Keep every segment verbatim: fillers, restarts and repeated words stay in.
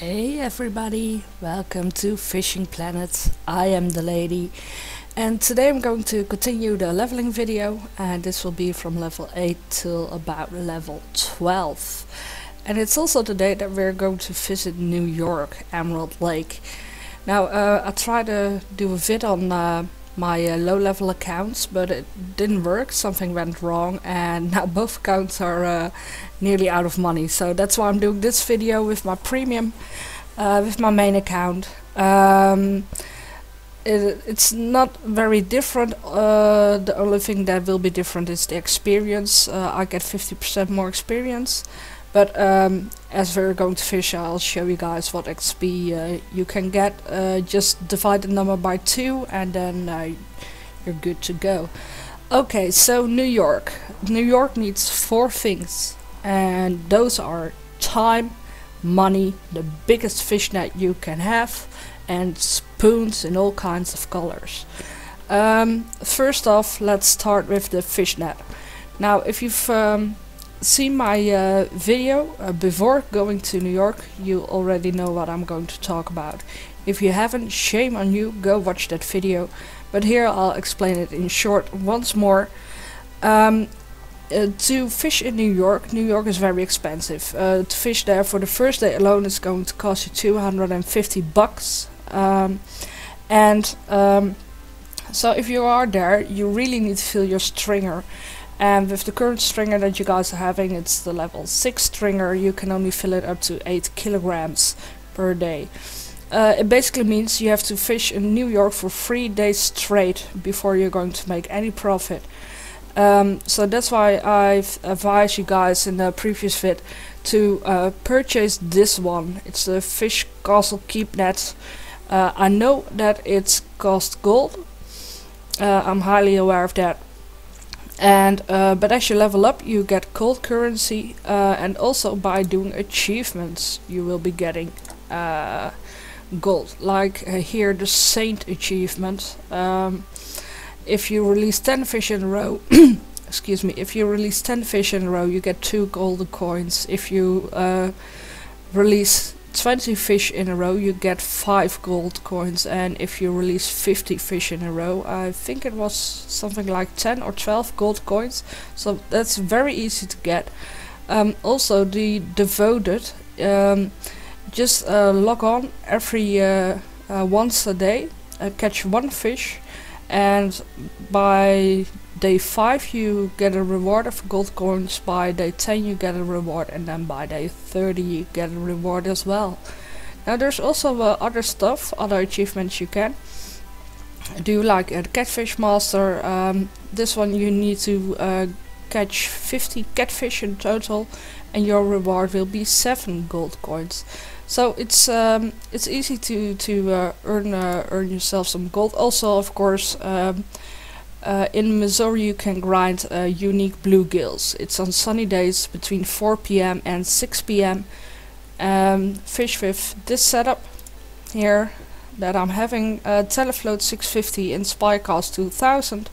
Hey everybody, welcome to Fishing Planet. I am the Lady, and today I'm going to continue the leveling video, and this will be from level eight till about level twelve. And it's also the day that we're going to visit New York, Emerald Lake. Now uh, I tried to do a vid on uh, my uh, low level accounts, but it didn't work. Something went wrong, and now both accounts are uh, nearly out of money. So that's why I'm doing this video with my premium, uh, with my main account. Um, it, it's not very different. Uh, the only thing that will be different is the experience. Uh, I get fifty percent more experience, but um, as we're going to fish, I'll show you guys what X P uh, you can get. Uh, just divide the number by two, and then uh, you're good to go. Okay, so New York. New York needs four things, and those are time, money, the biggest fish net you can have, and spoons in all kinds of colors. Um, first off, let's start with the fish net. Now, if you've um, see my uh, video uh, before going to New York, you already know what I'm going to talk about. If you haven't, shame on you, go watch that video. But here I'll explain it in short once more. Um, uh, to fish in New York, New York is very expensive. Uh, to fish there for the first day alone is going to cost you two hundred fifty bucks. Um, and um, so if you are there, you really need to fill your stringer. And with the current stringer that you guys are having, it's the level six stringer, you can only fill it up to eight kilograms per day. Uh, it basically means you have to fish in New York for three days straight before you're going to make any profit. Um, so that's why I've advised you guys in the previous vid to uh, purchase this one. It's the Fish Castle Keep Net. Uh, I know that it's cost gold, uh, I'm highly aware of that. And uh, but as you level up, you get gold currency, uh, and also by doing achievements you will be getting uh, gold, like uh, here the Saint achievement. Um, if you release ten fish in a row excuse me, if you release ten fish in a row, you get two golden coins. If you uh, release twenty fish in a row, you get five gold coins. And if you release fifty fish in a row, I think it was something like ten or twelve gold coins, so that's very easy to get. Um, also the devoted, um, just uh, log on every uh, uh, once a day, uh, catch one fish, and by day five you get a reward of gold coins, by day ten you get a reward, and then by day thirty you get a reward as well. Now there's also uh, other stuff, other achievements you can do, like a uh, catfish master. Um, this one you need to uh, catch fifty catfish in total, and your reward will be seven gold coins. So it's um, it's easy to to uh, earn uh, earn yourself some gold. Also, of course, um, Uh, in Missouri you can grind uh, unique bluegills. It's on sunny days between four p m and six p m Um, fish with this setup here that I'm having, uh, Telefloat six fifty and Spycast two thousand,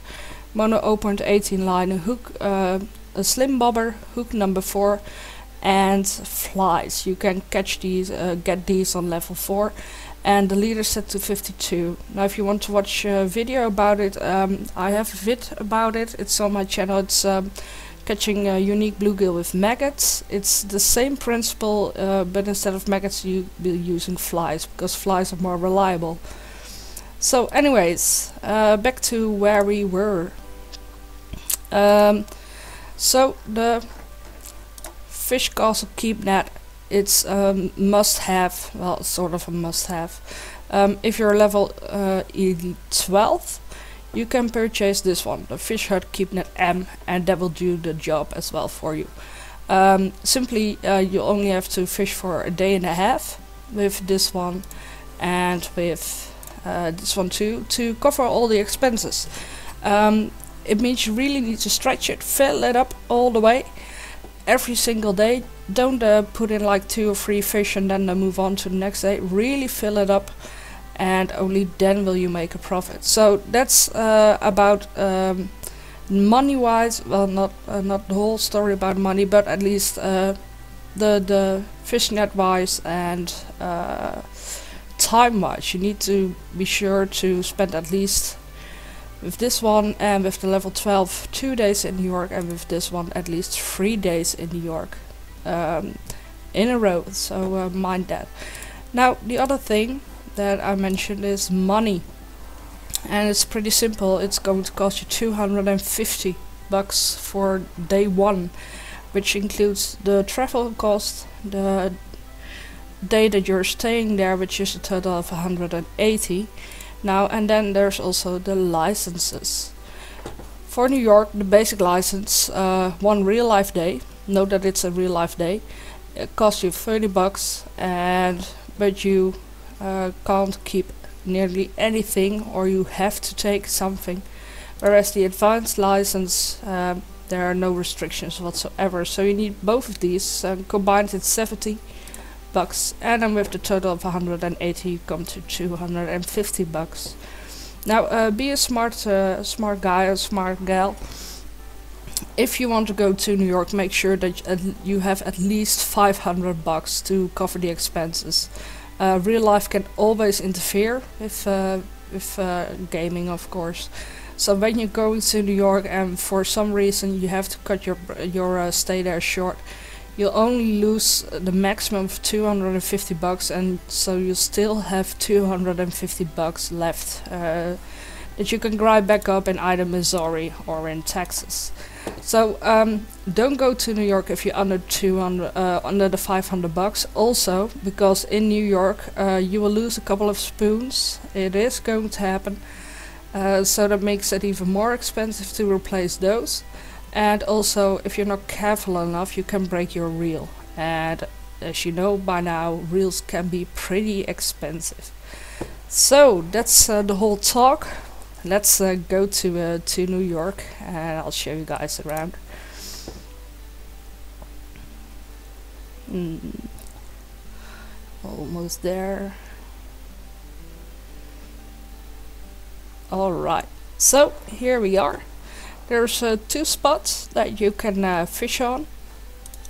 mono zero point one eight line, a hook, uh, a slim bobber, hook number four, and flies. You can catch these, uh, get these on level four. And the leader set to fifty-two. Now if you want to watch a video about it, um, I have a vid about it, it's on my channel. It's um, catching a unique bluegill with maggots. It's the same principle, uh, but instead of maggots you'll be using flies, because flies are more reliable. So anyways, uh, back to where we were. Um, so the Fish Castle Keep Net, it's a um, must-have, well, sort of a must-have. Um, if you're level uh, twelve, you can purchase this one, the Fish Hut Keepnet M, and that will do the job as well for you. Um, simply, uh, you only have to fish for a day and a half with this one, and with uh, this one too, to cover all the expenses. Um, it means you really need to stretch it, fill it up all the way, every single day. Don't uh, put in like two or three fish and then uh, move on to the next day. Really fill it up, and only then will you make a profit. So that's uh, about um, money wise. Well, not uh, not the whole story about money, but at least uh, the the fishnet wise and uh, time wise, you need to be sure to spend at least with this one and with the level twelve two days in New York, and with this one at least three days in New York um, in a row. So uh, mind that. Now the other thing that I mentioned is money, and it's pretty simple. It's going to cost you two hundred fifty bucks for day one, which includes the travel cost, the day that you're staying there, which is a total of one hundred eighty. Now, and then there's also the licenses. For New York, the basic license, uh, one real life day, note that it's a real life day, it costs you thirty bucks, and but you uh, can't keep nearly anything, or you have to take something. Whereas the advanced license, um, there are no restrictions whatsoever, so you need both of these. Um, combined it's seventy bucks, and then with the total of one hundred eighty you come to two hundred fifty bucks. Now uh, be a smart uh, smart guy or smart gal. If you want to go to New York, make sure that you have at least five hundred bucks to cover the expenses. Uh, real life can always interfere with, uh, with uh, gaming, of course. So when you're going to New York and for some reason you have to cut your, your uh, stay there short, you'll only lose the maximum of two hundred fifty bucks, and so you still have two hundred fifty bucks left uh, that you can grind back up in either Missouri or in Texas. So um, don't go to New York if you're under two hundred, uh, under the five hundred bucks. Also, because in New York uh, you will lose a couple of spoons. It is going to happen. Uh, so that makes it even more expensive to replace those. And also, if you're not careful enough, you can break your reel, and as you know by now, reels can be pretty expensive. So that's uh, the whole talk. Let's uh, go to uh, to New York, and I'll show you guys around. Mm. Almost there. All right, so here we are. There's uh, two spots that you can uh, fish on.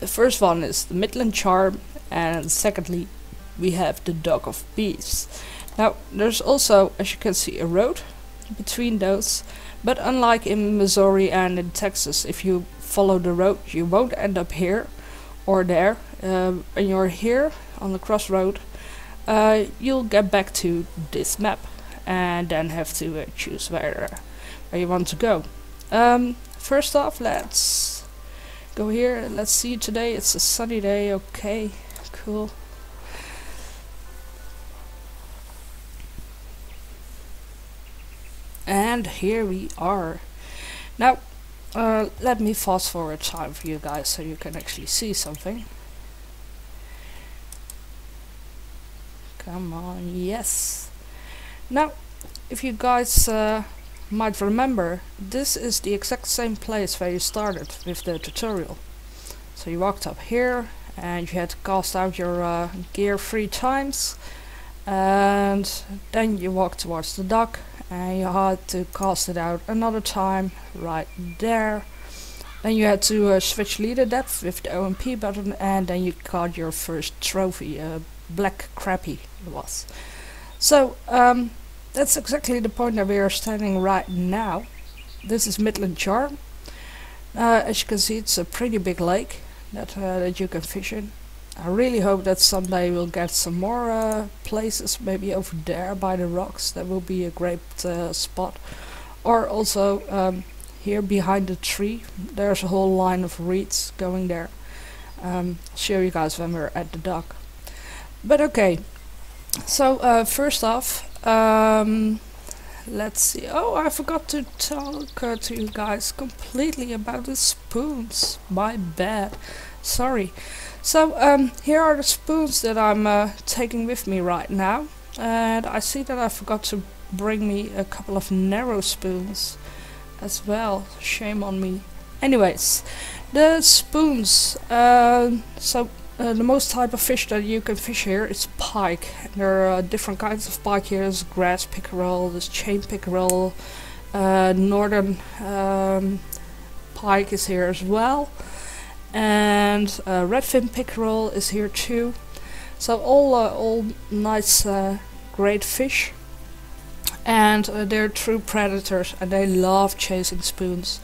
The first one is the Midland Charm, and secondly we have the Dock of Peace. Now there's also, as you can see, a road between those, but unlike in Missouri and in Texas, if you follow the road you won't end up here or there. Um, when you're here on the crossroad, uh, you'll get back to this map and then have to uh, choose where, where you want to go. Um, first off, let's go here and let's see. Today it's a sunny day. Okay, cool. And here we are. Now uh, let me fast forward time for you guys so you can actually see something. Come on, yes. Now if you guys uh, might remember, this is the exact same place where you started with the tutorial. So you walked up here and you had to cast out your uh, gear three times, and then you walked towards the dock and you had to cast it out another time right there. Then you had to uh, switch leader depth with the O M P button, and then you caught your first trophy, a uh, black crappie it was. So um, that's exactly the point that we are standing right now. This is Midland Charm. Uh, as you can see, it's a pretty big lake that, uh, that you can fish in. I really hope that someday we'll get some more uh, places, maybe over there by the rocks. That will be a great uh, spot. Or also um, here behind the tree, there's a whole line of reeds going there. Um, I'll show you guys when we're at the dock. But okay, so uh, first off, Um, let's see. Oh, I forgot to talk uh, to you guys completely about the spoons. My bad. Sorry. So um, here are the spoons that I'm uh, taking with me right now, and I see that I forgot to bring me a couple of narrow spoons as well. Shame on me. Anyways, the spoons. Uh, so. Uh, the most type of fish that you can fish here is pike. There are different kinds of pike here. There's grass pickerel, there's chain pickerel, uh, northern um, pike is here as well. and uh, redfin pickerel is here too. So all uh, all nice uh, great fish, and uh, they're true predators and they love chasing spoons.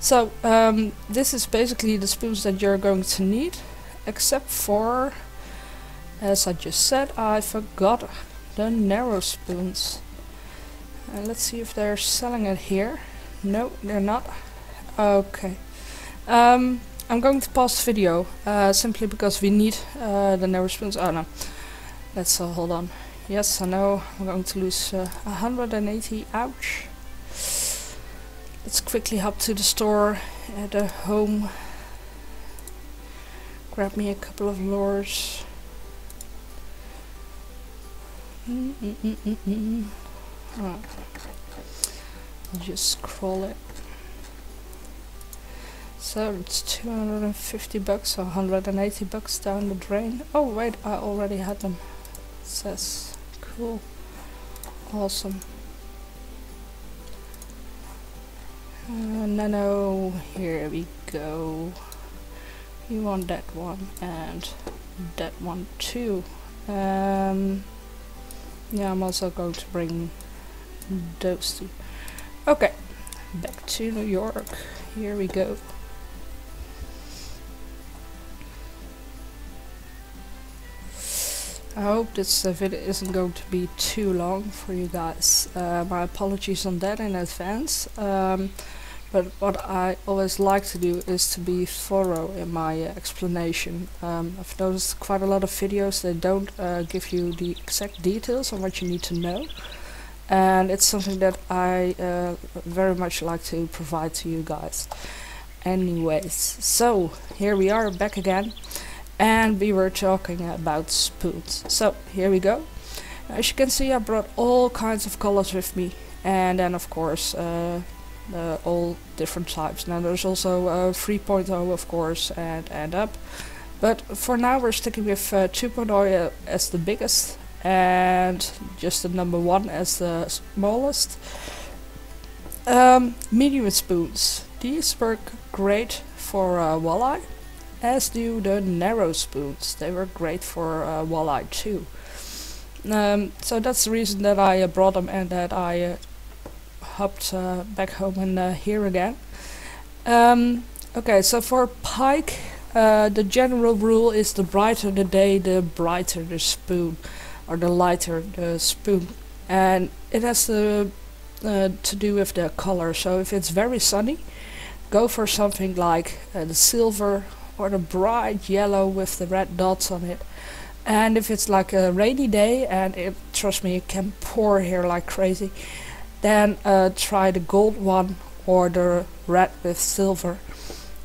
So um, this is basically the spoons that you're going to need, except for, as I just said, I forgot the narrow spoons. Uh, let's see if they're selling it here. No, they're not. Okay. Um, I'm going to pause the video, uh, simply because we need uh, the narrow spoons. Oh no. Let's uh, hold on. Yes, I know I'm going to lose uh, one hundred eighty. Ouch. Let's quickly hop to the store at uh, home. Grab me a couple of lures. Mm -mm -mm -mm -mm. Oh. I'll just scroll it. So it's two hundred fifty bucks or one hundred eighty bucks down the drain. Oh wait, I already had them. It says cool. Awesome. Uh, nano, here we go. You want that one and that one too. Um, yeah, I'm also going to bring those two. Okay, back to New York. Here we go. I hope this uh, video isn't going to be too long for you guys. Uh, my apologies on that in advance. Um, but what I always like to do is to be thorough in my uh, explanation. Um, I've noticed quite a lot of videos that don't uh, give you the exact details on what you need to know. And it's something that I uh, very much like to provide to you guys. Anyways, so here we are back again. And we were talking about spoons. So here we go. As you can see, I brought all kinds of colors with me, and then of course uh, uh, all different types. Now there's also uh, three point oh of course, and and up, but for now we're sticking with uh, two point oh as the biggest and just the number one as the smallest. Um, medium spoons, these work great for uh, walleye, as do the narrow spoons. They were great for uh, walleye too. Um, so that's the reason that I uh, brought them and that I uh, hopped uh, back home and uh, here again. Um, okay, so for pike, uh, the general rule is the brighter the day, the brighter the spoon, or the lighter the spoon. And it has to, uh, to do with the color. So if it's very sunny, go for something like uh, the silver, or the bright yellow with the red dots on it. And if it's like a rainy day, and it, trust me, it can pour here like crazy, then uh, try the gold one or the red with silver.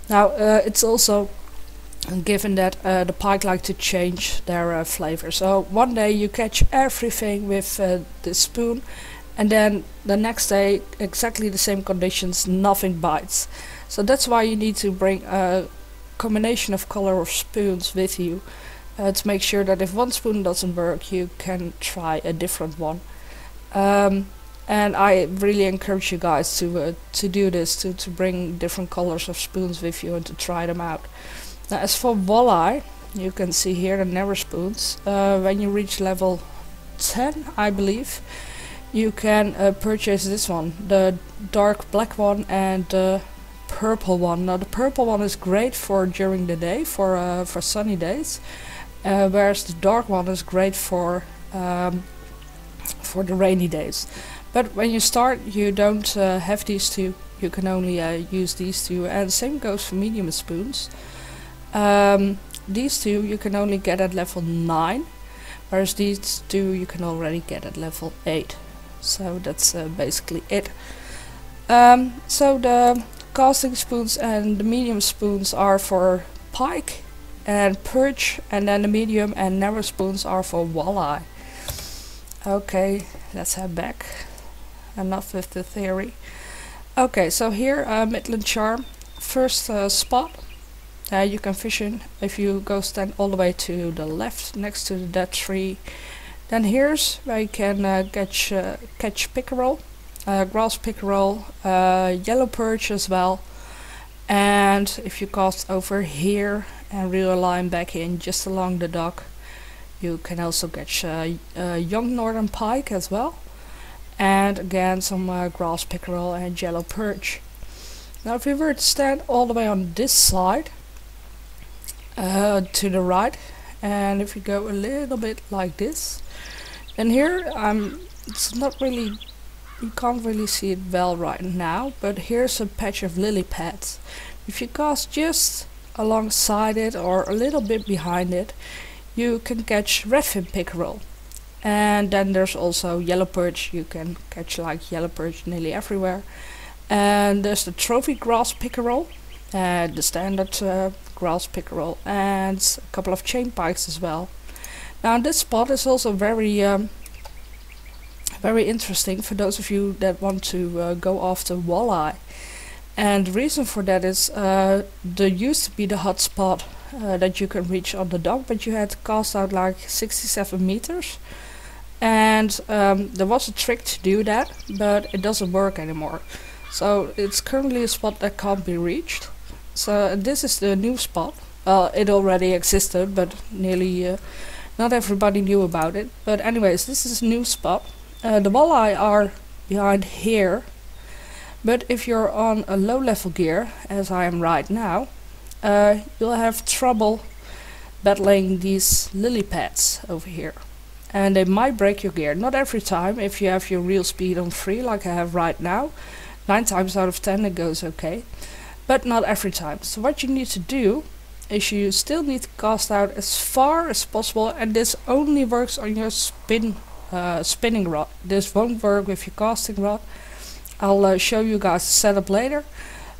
Now uh, it's also given that uh, the pike like to change their uh, flavor. So one day you catch everything with uh, the spoon, and then the next day exactly the same conditions, nothing bites. So that's why you need to bring uh, combination of color of spoons with you, uh, to make sure that if one spoon doesn't work, you can try a different one. Um, and I really encourage you guys to uh, to do this, to, to bring different colors of spoons with you and to try them out. Now as for walleye, you can see here the narrow spoons. Uh, when you reach level ten, I believe, you can uh, purchase this one, the dark black one and the purple one. Now the purple one is great for during the day, for uh, for sunny days, uh, whereas the dark one is great for um, for the rainy days. But when you start, you don't uh, have these two. You can only uh, use these two, and same goes for medium spoons. Um, these two you can only get at level nine, whereas these two you can already get at level eight. So that's uh, basically it. Um, so the casting spoons and the medium spoons are for pike and perch, and then the medium and narrow spoons are for walleye. Okay, let's head back. Enough with the theory. Okay, so here uh, Midland Charm, first uh, spot uh, you can fish in if you go stand all the way to the left next to the dead tree. Then here's where you can uh, catch uh, catch pickerel. Uh, grass pickerel, uh, yellow perch as well, And if you cast over here and reel a line back in just along the dock, you can also catch uh, uh, young northern pike as well, and again some uh, grass pickerel and yellow perch. Now if you were to stand all the way on this side uh, to the right, and if you go a little bit like this, and here I'm it's not really, you can't really see it well right now, but here's a patch of lily pads. If you cast just alongside it or a little bit behind it, you can catch redfin pickerel. And then there's also yellow perch. You can catch like yellow perch nearly everywhere. And there's the trophy grass pickerel, uh, the standard uh, grass pickerel, and a couple of chain pikes as well. Now this spot is also very um, very interesting for those of you that want to uh, go after walleye. And the reason for that is uh, there used to be the hot spot uh, that you can reach on the dock, but you had to cast out like sixty-seven meters. And um, there was a trick to do that, but it doesn't work anymore. So it's currently a spot that can't be reached. So this is the new spot. Well, it already existed, but nearly uh, not everybody knew about it. But anyways, this is a new spot. Uh, the walleye are behind here, but if you're on a low level gear, as I am right now, uh, you'll have trouble battling these lily pads over here. And they might break your gear. Not every time, if you have your reel speed on free like I have right now, nine times out of ten it goes okay, but not every time. So what you need to do is you still need to cast out as far as possible, and this only works on your spin Uh, spinning rod. This won't work with your casting rod. I'll uh, show you guys the setup later,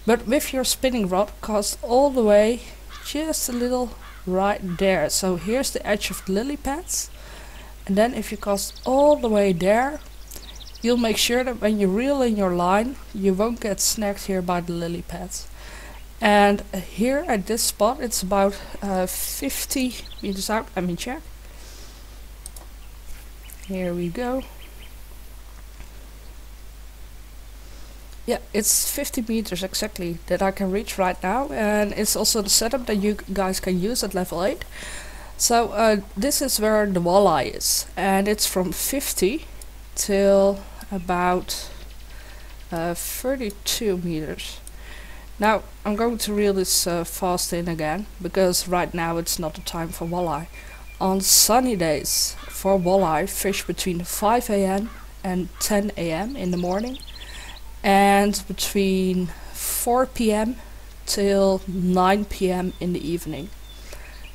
but with your spinning rod, cast all the way just a little right there. So here's the edge of the lily pads, and then if you cast all the way there, you'll make sure that when you reel in your line, you won't get snagged here by the lily pads. And here at this spot, it's about uh, fifty meters out. Let me check. Here we go. Yeah, it's fifty meters exactly that I can reach right now, and it's also the setup that you guys can use at level eight. So uh, this is where the walleye is, and it's from fifty till about uh, thirty-two meters. Now I'm going to reel this uh, fast in again, because right now it's not the time for walleye. On sunny days for walleye, fish between five A M and ten A M in the morning, and between four P M till nine P M in the evening.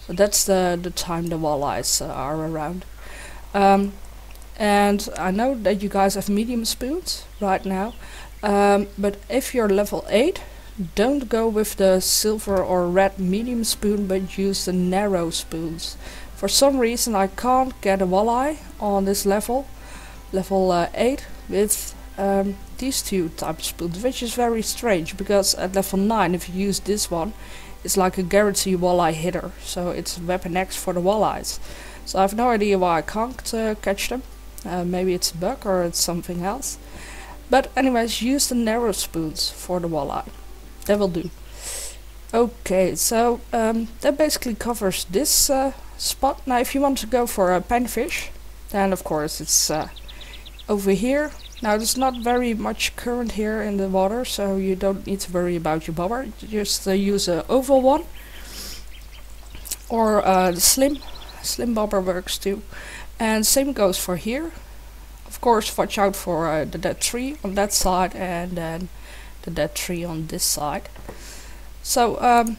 So that's the, the time the walleyes uh, are around. Um, and I know that you guys have medium spoons right now, um, but if you're level eight, don't go with the silver or red medium spoon, but use the narrow spoons. For some reason I can't get a walleye on this level, level eight, with um, these two types of spoons, which is very strange, because at level nine, if you use this one, it's like a guarantee walleye hitter, so it's weapon X for the walleyes. So I have no idea why I can't uh, catch them. Uh, maybe it's a bug or it's something else. But anyways, use the narrow spoons for the walleye. That will do. Okay, so um, that basically covers this uh, spot. Now if you want to go for a panfish, then of course it's uh, over here. Now there's not very much current here in the water, so you don't need to worry about your bobber. Just uh, use an oval one, or uh, the slim, slim bobber works too. And same goes for here. Of course watch out for uh, the dead tree on that side, and then the dead tree on this side. So um,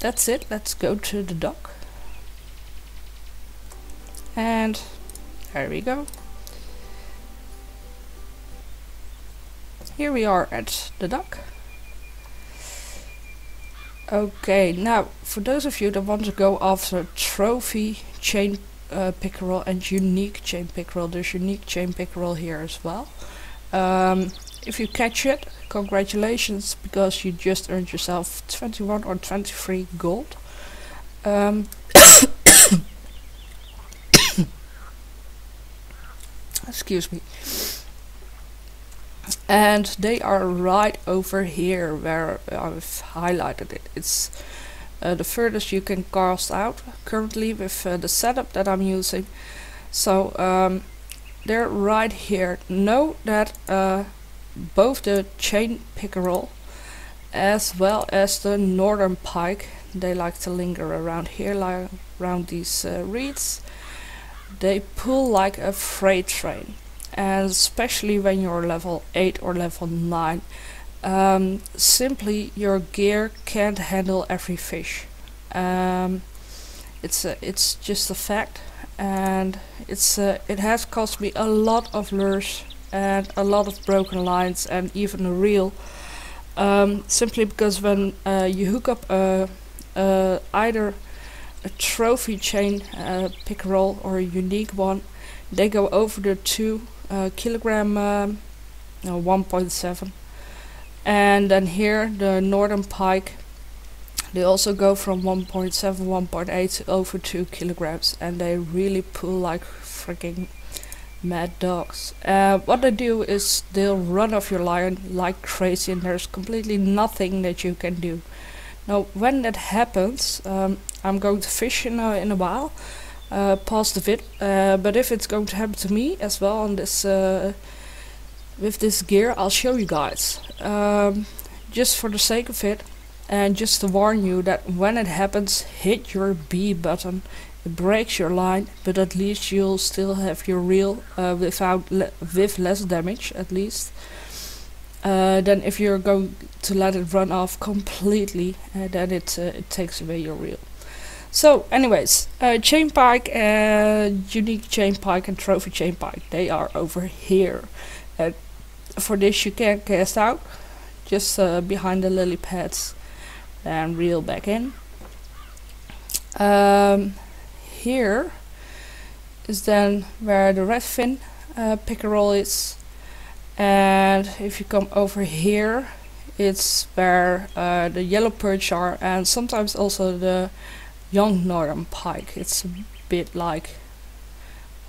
that's it. Let's go to the dock. And there we go. Here we are at the dock. Okay, now for those of you that want to go after trophy chain uh, pickerel and unique chain pickerel, there's unique chain pickerel here as well. Um, if you catch it, congratulations, because you just earned yourself twenty-one or twenty-three gold. Um, Excuse me. and they are right over here where I've highlighted it. It's uh, the furthest you can cast out currently with uh, the setup that I'm using. So um, they're right here. Note that uh, both the chain pickerel as well as the northern pike, they like to linger around here, like around these uh, reeds. They pull like a freight train, and especially when you're level eight or level nine, um, simply your gear can't handle every fish. Um, it's a, it's just a fact, and it's a, it has cost me a lot of lures and a lot of broken lines and even a reel, um, simply because when uh, you hook up a, a either a trophy chain uh, pickerel or a unique one, they go over the two uh, kilogram um, no, one point seven, and then here the northern pike, they also go from one point seven, one point eight over two kilograms, and they really pull like freaking mad dogs. Uh, what they do is they'll run off your line like crazy, and there's completely nothing that you can do. Now when that happens, um, I'm going to fish in a, in a while, uh, past the vid, uh, but if it's going to happen to me as well on this, uh, with this gear, I'll show you guys, um, just for the sake of it, and just to warn you that when it happens, hit your B button. It breaks your line, but at least you'll still have your reel uh, without le with less damage, at least. Uh, then if you're going to let it run off completely, uh, then it, uh, it takes away your reel. So anyways, uh, chain pike, uh, unique chain pike and trophy chain pike, they are over here. And for this you can cast out just uh, behind the lily pads and reel back in. Um, here is then where the redfin uh, pickerel is. And if you come over here, it's where uh, the yellow perch are, and sometimes also the young northern pike. It's a bit like,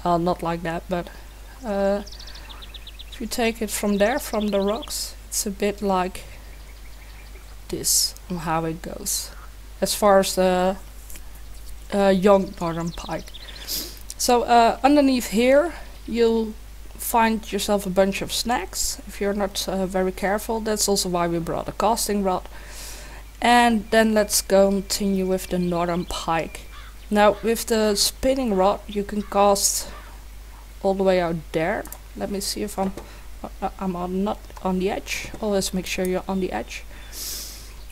well, not like that, but uh, if you take it from there, from the rocks, it's a bit like this on how it goes as far as the uh, young northern pike. So uh, underneath here you'll find yourself a bunch of snacks if you're not uh, very careful. That's also why we brought a casting rod. And then let's continue with the northern pike. Now with the spinning rod you can cast all the way out there. Let me see if I'm uh, I'm on, not on the edge. Always make sure you're on the edge.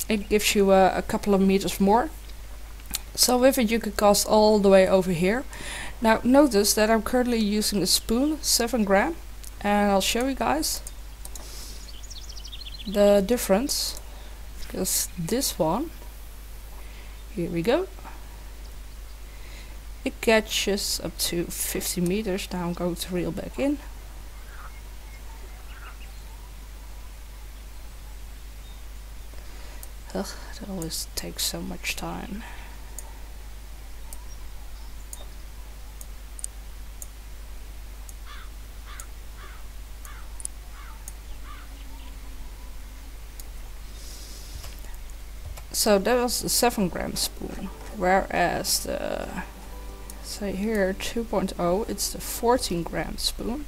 It gives you uh, a couple of meters more. So with it you can cast all the way over here. Now notice that I'm currently using a spoon, seven gram, and I'll show you guys the difference, because this one, here we go, it catches up to fifty meters. Now I'm going to reel back in, ugh, that always takes so much time. So that was the seven gram spoon, whereas the, so here two point oh, it's the fourteen gram spoon.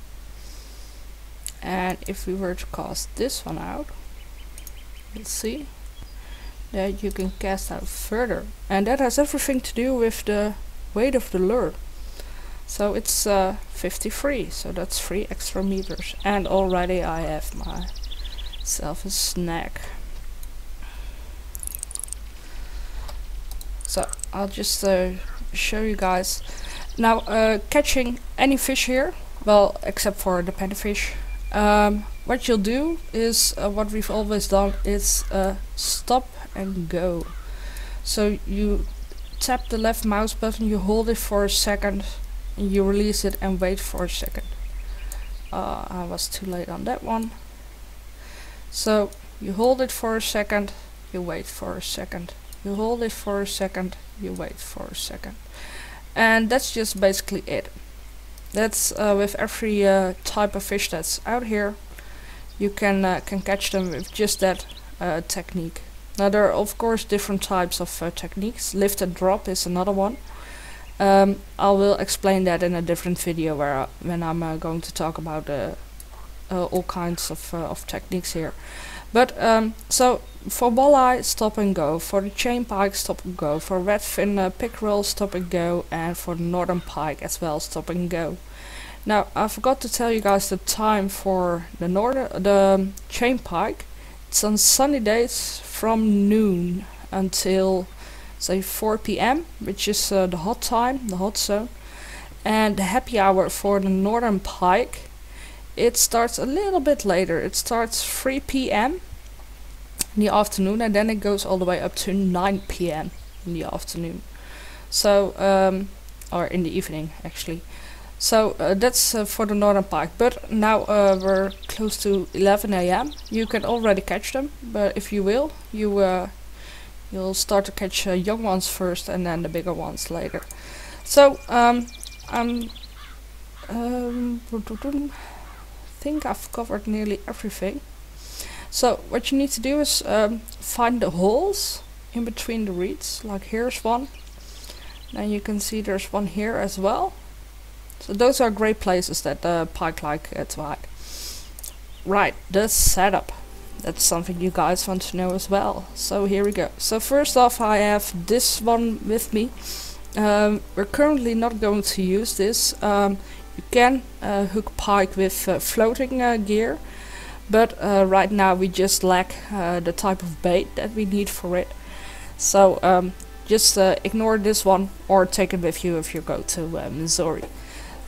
And if we were to cast this one out, let's see, that you can cast out further. And that has everything to do with the weight of the lure. So it's uh, fifty-three, so that's three extra meters. And already I have myself a snack. So I'll just uh, show you guys. Now uh, catching any fish here, well except for the panfish, um, what you'll do is uh, what we've always done is uh, stop and go. So you tap the left mouse button, you hold it for a second, and you release it and wait for a second. Uh, I was too late on that one. So you hold it for a second, you wait for a second. You hold it for a second, you wait for a second. And that's just basically it. That's uh, with every uh, type of fish that's out here. you can uh, can catch them with just that uh, technique. Now there are of course different types of uh, techniques. Lift and drop is another one. Um, I will explain that in a different video where I, when I'm uh, going to talk about uh, uh, all kinds of, uh, of techniques here. But um, so for walleye, stop and go. For the chain pike, stop and go. For redfin uh, pickerel, stop and go. And for northern pike as well, stop and go. Now I forgot to tell you guys the time for the northern the chain pike. It's on sunny days from noon until say four P M, which is uh, the hot time, the hot zone, and the happy hour for the northern pike. It starts a little bit later. It starts three P M in the afternoon, and then it goes all the way up to nine P M in the afternoon. So, um, or in the evening actually. So uh, that's uh, for the northern pike. But now uh, we're close to eleven A M. You can already catch them, but if you will, you. Uh, You'll start to catch uh, young ones first and then the bigger ones later. So um, I'm, um, I think I've covered nearly everything. So what you need to do is um, find the holes in between the reeds. Like here's one. Then you can see there's one here as well. So those are great places that the uh, pike like uh, to hide. Right, the setup. That's something you guys want to know as well. So here we go. So first off, I have this one with me. Um, we're currently not going to use this. Um, you can uh, hook pike with uh, floating uh, gear, but uh, right now we just lack uh, the type of bait that we need for it. So um, just uh, ignore this one or take it with you if you go to uh, Missouri.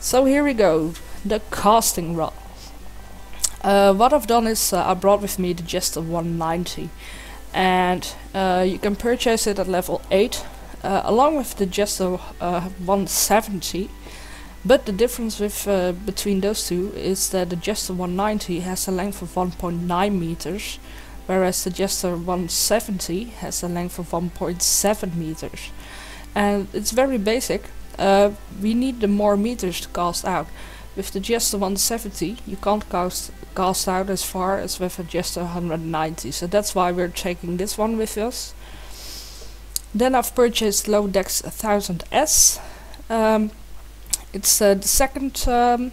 So here we go, the casting rod. Uh, what I've done is uh, I brought with me the Jester one ninety, and uh, you can purchase it at level eight uh, along with the Jester uh, one seventy, but the difference with uh, between those two is that the Jester one ninety has a length of one point nine meters, whereas the Jester one seventy has a length of one point seven meters, and it's very basic. Uh, we need the more meters to cast out. With the Jester one seventy you can't cast, cast out as far as with a Jester one ninety, so that's why we're taking this one with us. Then I've purchased Lowdex one thousand S. Um, it's uh, the second um,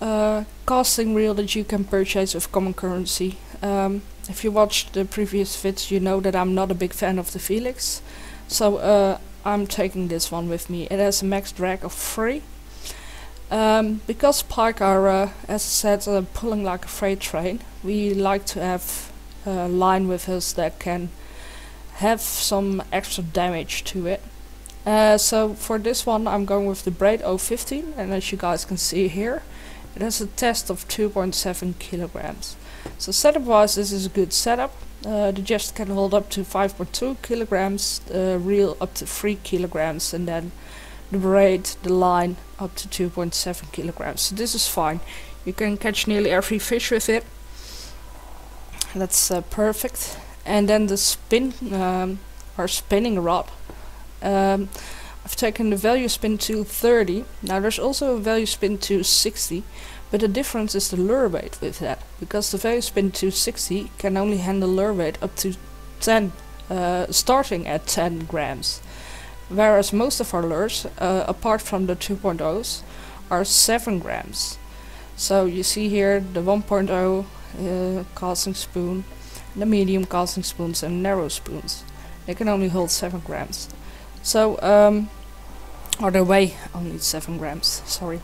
uh, casting reel that you can purchase with common currency. Um, if you watched the previous vids you know that I'm not a big fan of the Felix, so uh, I'm taking this one with me. It has a max drag of three. Um, because pike are, uh, as I said, uh, pulling like a freight train, we like to have a line with us that can have some extra damage to it. Uh, so for this one I'm going with the Braid zero one five, and as you guys can see here, it has a test of two point seven kilograms. So setup wise this is a good setup. Uh, the Jester can hold up to five point two kilograms, the reel up to three kilograms, and then the braid, the line, up to two point seven kilograms. So this is fine. You can catch nearly every fish with it. That's uh, perfect. And then the spin, um, or spinning rod. Um, I've taken the Value Spin two thirty. Now there's also a Value Spin two sixty, but the difference is the lure weight with that, because the Value Spin two sixty can only handle lure weight up to ten, uh, starting at ten grams. Whereas most of our lures, uh, apart from the two point ohs, are seven grams. So you see here the one point oh uh, casting spoon, the medium casting spoons and narrow spoons. They can only hold seven grams. So, um, or they weigh only seven grams, sorry.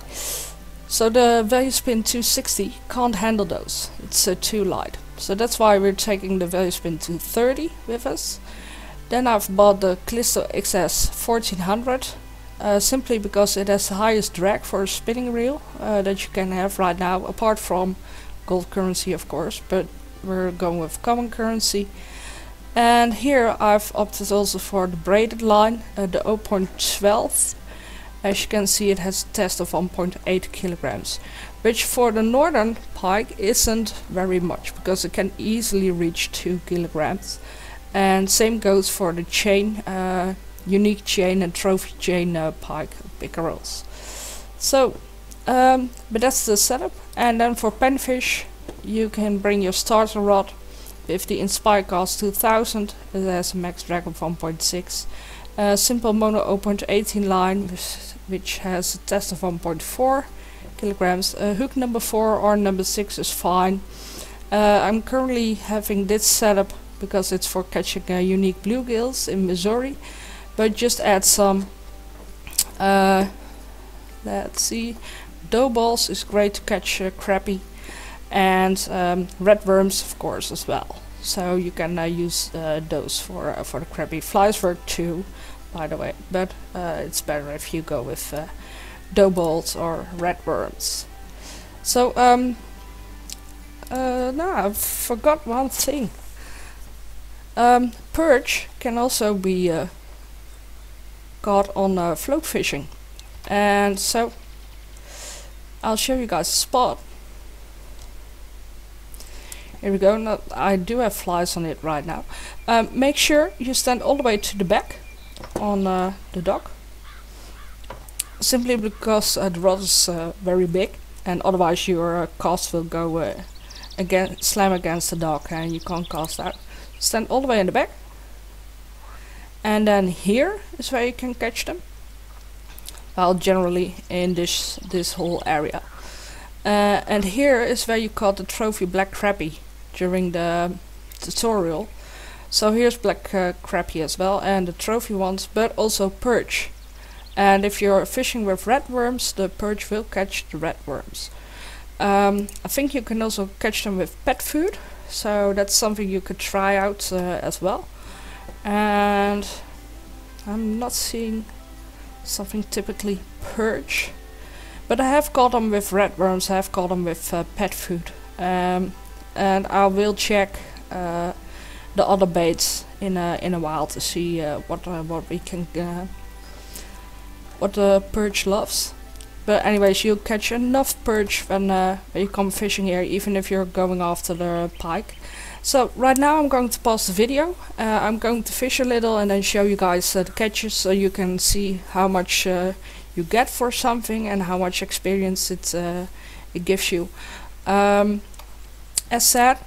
So the Value Spin two sixty can't handle those, it's uh, too light. So that's why we're taking the Value Spin two thirty with us. Then I've bought the Clisto X S fourteen hundred, uh, simply because it has the highest drag for a spinning reel uh, that you can have right now, apart from gold currency of course, but we're going with common currency. And here I've opted also for the braided line, uh, the zero point one two. As you can see it has a test of one point eight kilograms, which for the northern pike isn't very much, because it can easily reach two kilograms. And same goes for the chain, uh, unique chain and trophy chain uh, pike pickerels. So, um, but that's the setup. And then for penfish, you can bring your starter rod with the Inspire Cast two thousand. It has a max drag of one point six. Uh, simple mono zero point one eight line with, which has a test of one point four kilograms. Uh, hook number four or number six is fine. Uh, I'm currently having this setup because it's for catching uh, unique bluegills in Missouri, but just add some, uh, let's see, dough balls is great to catch uh, crappie, and um, red worms of course as well. So you can uh, use uh, those for uh, for the crappie. Flies work too, by the way, but uh, it's better if you go with uh, dough balls or red worms. So um, uh, no, I forgot one thing. Um, perch can also be uh, caught on uh, float fishing, and so I'll show you guys a spot. Here we go. Now, I do have flies on it right now. Um, make sure you stand all the way to the back on uh, the dock, simply because uh, the rod is uh, very big, and otherwise your uh, cast will go uh, again, slam against the dock, and you can't cast out. Stand all the way in the back, and then here is where you can catch them. Well, generally in this this whole area, uh, and here is where you caught the trophy black crappie during the tutorial. So here's black uh, crappie as well, and the trophy ones, but also perch. And if you're fishing with red worms, the perch will catch the red worms. Um, I think you can also catch them with pet food. So that's something you could try out uh, as well. And I'm not seeing something typically perch, but I have caught them with red worms, I have caught them with uh, pet food, um, and I will check uh, the other baits in a in a while to see uh, what uh, what we can uh, what the perch loves. But anyways, you catch enough perch when, uh, when you come fishing here, even if you're going after the pike. So right now I'm going to pause the video. Uh, I'm going to fish a little and then show you guys uh, the catches, so you can see how much uh, you get for something and how much experience it, uh, it gives you. Um, as said,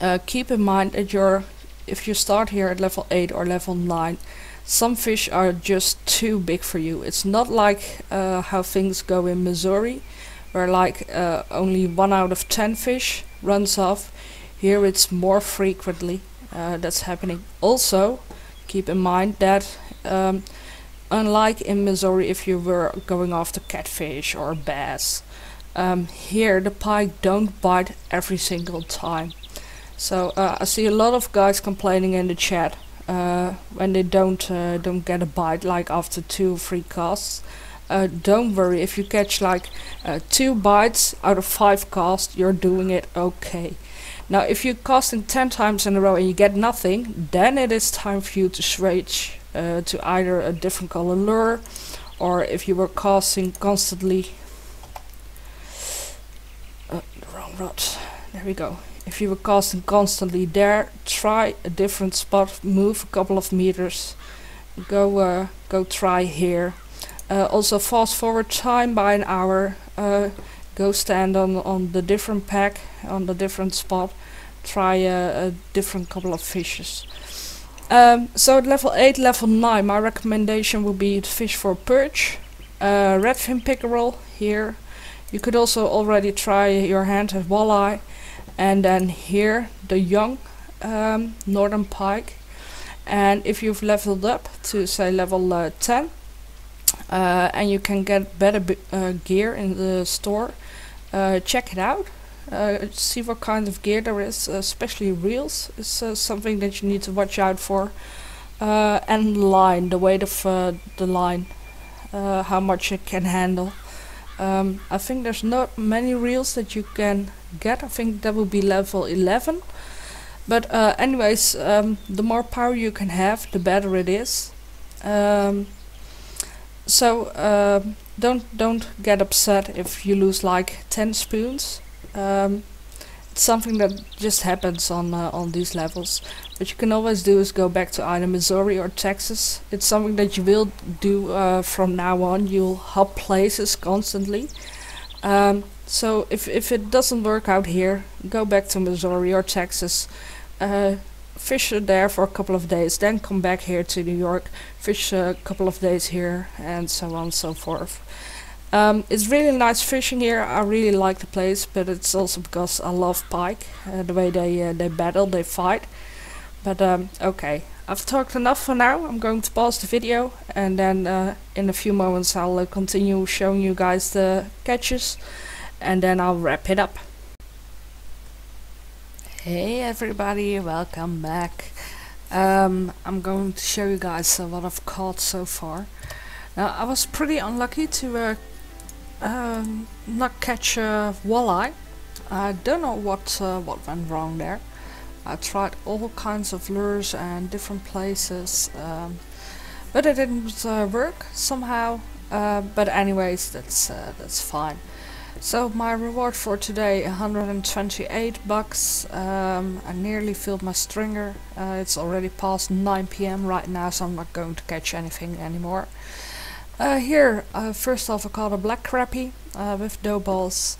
uh, keep in mind that you're, if you start here at level eight or level nine, some fish are just too big for you. It's not like uh, how things go in Missouri, where like uh, only one out of ten fish runs off. Here it's more frequently uh, that's happening. Also keep in mind that um, unlike in Missouri, if you were going after catfish or bass, um, here the pike don't bite every single time. So uh, I see a lot of guys complaining in the chat Uh, when they don't uh, don't get a bite, like after two or three casts. Uh, don't worry, if you catch like uh, two bites out of five casts, you're doing it okay. Now if you cast in ten times in a row and you get nothing, then it is time for you to switch uh, to either a different color lure, or if you were casting constantly uh, the wrong rod, there we go. If you were casting constantly there, try a different spot, move a couple of meters, go uh, go try here. Uh, also fast forward time by an hour, uh, go stand on, on the different pack, on the different spot, try uh, a different couple of fishes. Um, so at level eight, level nine, my recommendation would be to fish for perch, uh, redfin pickerel here. You could also already try your hand at walleye. And then here the young um, northern pike. And if you've leveled up to say level uh, ten, uh, and you can get better b uh, gear in the store, uh, check it out, uh, see what kind of gear there is, uh, especially reels is uh, something that you need to watch out for, uh, and line, the weight of uh, the line, uh, how much it can handle. Um, I think there's not many reels that you can get. I think that would be level eleven, but uh, anyways, um, the more power you can have, the better it is. Um, so uh, don't don't get upset if you lose like ten spoons. Um, it's something that just happens on uh, on these levels. What you can always do is go back to either Missouri or Texas. It's something that you will do uh, from now on. You'll hop places constantly. Um, so if, if it doesn't work out here, go back to Missouri or Texas, uh, fish there for a couple of days, then come back here to New York, fish a couple of days here, and so on and so forth. Um, it's really nice fishing here. I really like the place, but it's also because I love pike, uh, the way they uh, they battle, they fight. But um, okay, I've talked enough for now. I'm going to pause the video, and then uh, in a few moments I'll uh, continue showing you guys the catches, and then I'll wrap it up. Hey everybody, welcome back. Um, I'm going to show you guys uh, what I've caught so far. Now I was pretty unlucky to uh, um, not catch a walleye. I don't know what uh, what went wrong there. I tried all kinds of lures and different places, um, but it didn't uh, work somehow. Uh, but anyways, that's uh, that's fine. So my reward for today, one hundred twenty-eight bucks. um, I nearly filled my stringer. Uh, it's already past nine p m right now, so I'm not going to catch anything anymore. Uh, here, uh, first off I caught a black crappie uh, with dough balls,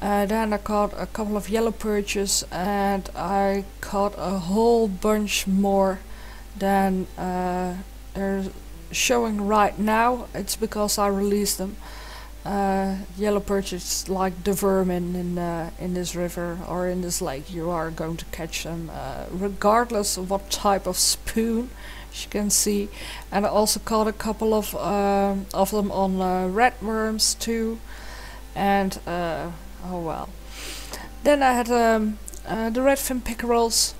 uh, then I caught a couple of yellow perches, and I caught a whole bunch more than uh, they're showing right now. It's because I released them. Uh, yellow perch is like the vermin in uh, in this river or in this lake. You are going to catch them uh, regardless of what type of spoon, as you can see. And I also caught a couple of uh, of them on uh, red worms too. And uh, oh well. Then I had um, uh, the redfin pickerels.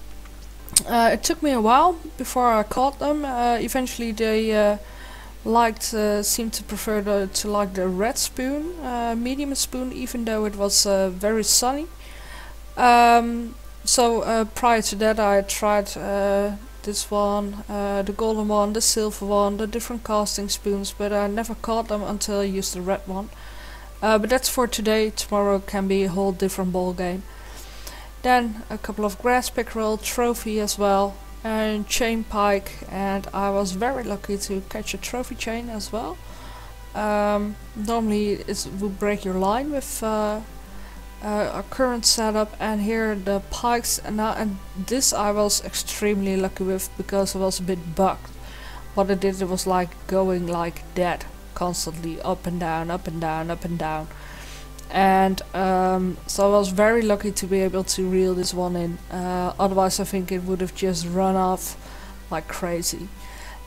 Uh, it took me a while before I caught them. Uh, eventually they. Uh, liked uh, seemed to prefer the, to like the red spoon, uh, medium spoon, even though it was uh, very sunny. Um, so uh, prior to that I tried uh, this one, uh, the golden one, the silver one, the different casting spoons, but I never caught them until I used the red one. Uh, but that's for today. Tomorrow can be a whole different ball game. Then a couple of grass pickerel, trophy as well, and chain pike, and I was very lucky to catch a trophy chain as well. Um, normally it would break your line with uh, uh, our current setup, and here the pikes, and, I, and this I was extremely lucky with because I was a bit bugged. What I did, it was like going like that constantly, up and down, up and down, up and down, and um, so I was very lucky to be able to reel this one in. Uh, otherwise I think it would have just run off like crazy.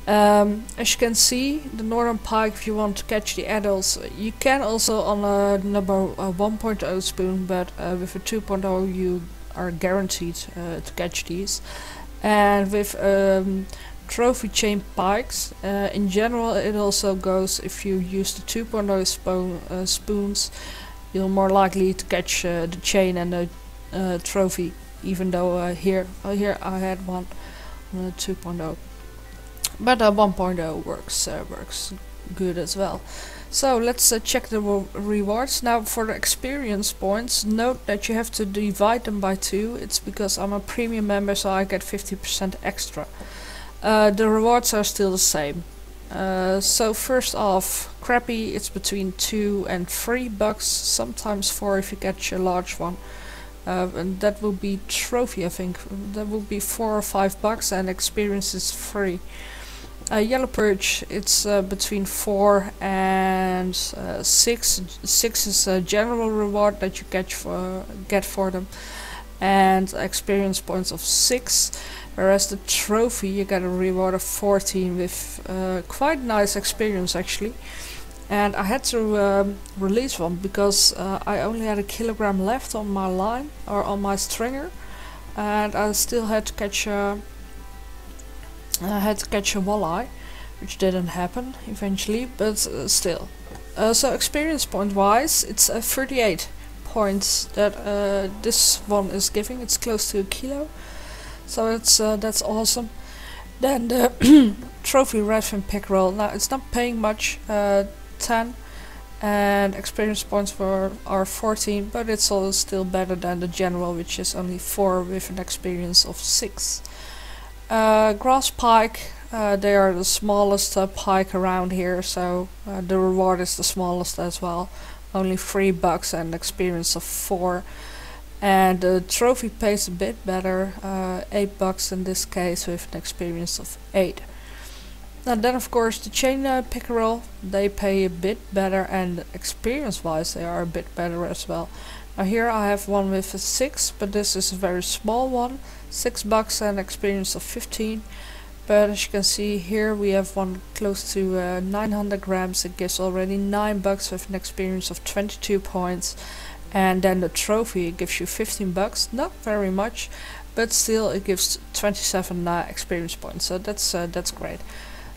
Um, as you can see, the northern pike, if you want to catch the adults, you can also on a number uh, one point oh spoon, but uh, with a two point oh you are guaranteed uh, to catch these. And with um, trophy chain pikes, uh, in general it also goes, if you use the two point oh spoon, uh, spoons, you're more likely to catch uh, the chain and the uh, trophy, even though uh, here uh, here I had one on uh, two point oh, but uh, one point oh works uh, works good as well. So let's uh, check the rewards now. For the experience points, note that you have to divide them by two. It's because I'm a premium member, so I get fifty percent extra. Uh, the rewards are still the same. Uh, so first off, crappie, it's between two and three bucks, sometimes four if you catch a large one, uh, and that will be trophy. I think that will be four or five bucks, and experience is free. Uh, yellow perch, it's uh, between four and uh, six. Six is a general reward that you catch for get for them, and experience points of six. Whereas the trophy, you get a reward of fourteen with uh, quite nice experience actually. And I had to um, release one because uh, I only had a kilogram left on my line or on my stringer, and I still had to catch a, I had to catch a walleye, which didn't happen eventually, but uh, still. Uh, so experience point wise, it's uh, thirty-eight points that uh, this one is giving. It's close to a kilo. So it's, uh, that's awesome. Then the trophy redfin pickerel. Now it's not paying much, uh, ten, and experience points were, are fourteen, but it's all still better than the general, which is only four with an experience of six. Uh, grass pike, uh, they are the smallest uh, pike around here, so uh, the reward is the smallest as well. only three bucks and experience of four. And the trophy pays a bit better, uh, eight bucks in this case with an experience of eight. And then of course the chain uh, pickerel, they pay a bit better, and experience wise they are a bit better as well. Now here I have one with a six, but this is a very small one, six bucks and experience of fifteen. But as you can see here we have one close to uh, nine hundred grams, it gives already nine bucks with an experience of twenty-two points. And then the trophy, it gives you fifteen bucks, not very much, but still it gives twenty-seven uh, experience points, so that's uh, that's great.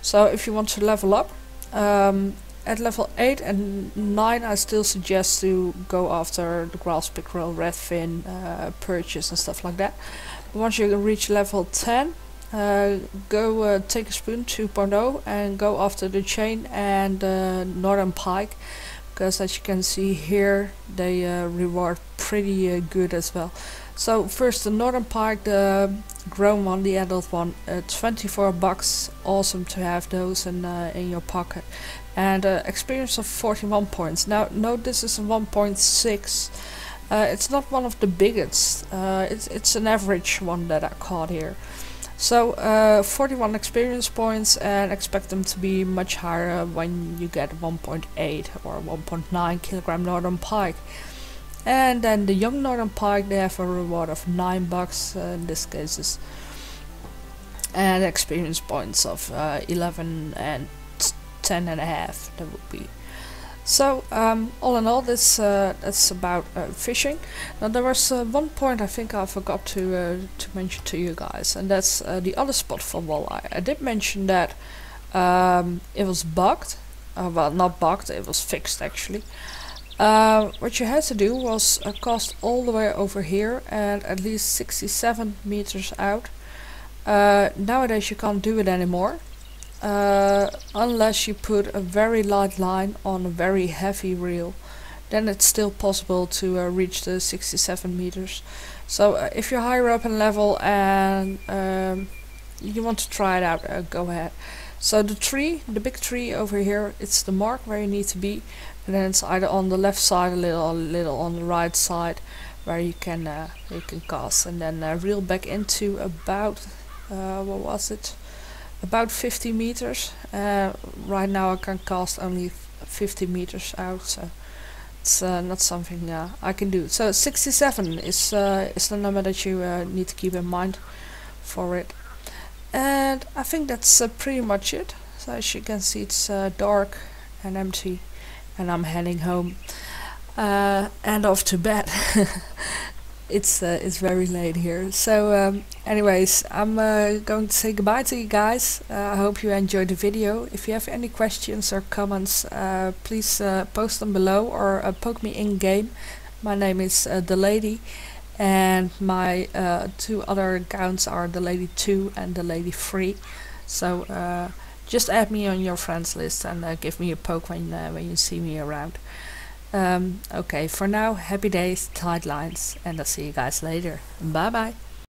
So if you want to level up, um, at level eight and nine I still suggest to go after the grass pickerel, redfin, uh, purchase and stuff like that. But once you reach level ten, uh, go uh, take a spoon two point oh and go after the chain and uh, northern pike. Because as you can see here, they uh, reward pretty uh, good as well. So first the northern pike, the grown one, the adult one, uh, twenty-four bucks. Awesome to have those in uh, in your pocket. And uh, experience of forty-one points. Now note this is a one point six. Uh, it's not one of the biggest. Uh, it's it's an average one that I caught here. So uh, forty-one experience points, and expect them to be much higher when you get one point eight or one point nine kilogram northern pike. And then the young northern pike, they have a reward of nine bucks uh, in this case, and experience points of uh, eleven and ten and a half, that would be. So um, all in all, this uh, that's about uh, fishing. Now there was uh, one point I think I forgot to uh, to mention to you guys, and that's uh, the other spot for walleye. I did mention that um, it was bugged, uh, well not bugged, it was fixed actually. Uh, what you had to do was uh, cast all the way over here and at least sixty-seven meters out. Uh, nowadays you can't do it anymore. Uh, unless you put a very light line on a very heavy reel, then it's still possible to uh, reach the sixty-seven meters. So uh, if you're higher up in level and um, you want to try it out, uh, go ahead. So the tree, the big tree over here, it's the mark where you need to be, and then it's either on the left side a little, or a little on the right side, where you can uh, you can cast, and then uh, reel back into about uh, what was it? About fifty meters. Uh, right now I can cast only fifty meters out, so it's uh, not something uh, I can do. So sixty-seven is uh, is the number that you uh, need to keep in mind for it. And I think that's uh, pretty much it. So as you can see, it's uh, dark and empty, and I'm heading home uh, and off to bed. It's uh, it's very late here. So um, anyways, I'm uh, going to say goodbye to you guys. uh, I hope you enjoyed the video. If you have any questions or comments, uh, please uh, post them below, or uh, poke me in game. My name is uh, TheLady, and my uh, two other accounts are TheLady two and TheLady three. So uh, just add me on your friends list and uh, give me a poke when, uh, when you see me around. Um, okay, for now, happy days, tight lines, and I'll see you guys later. Bye bye.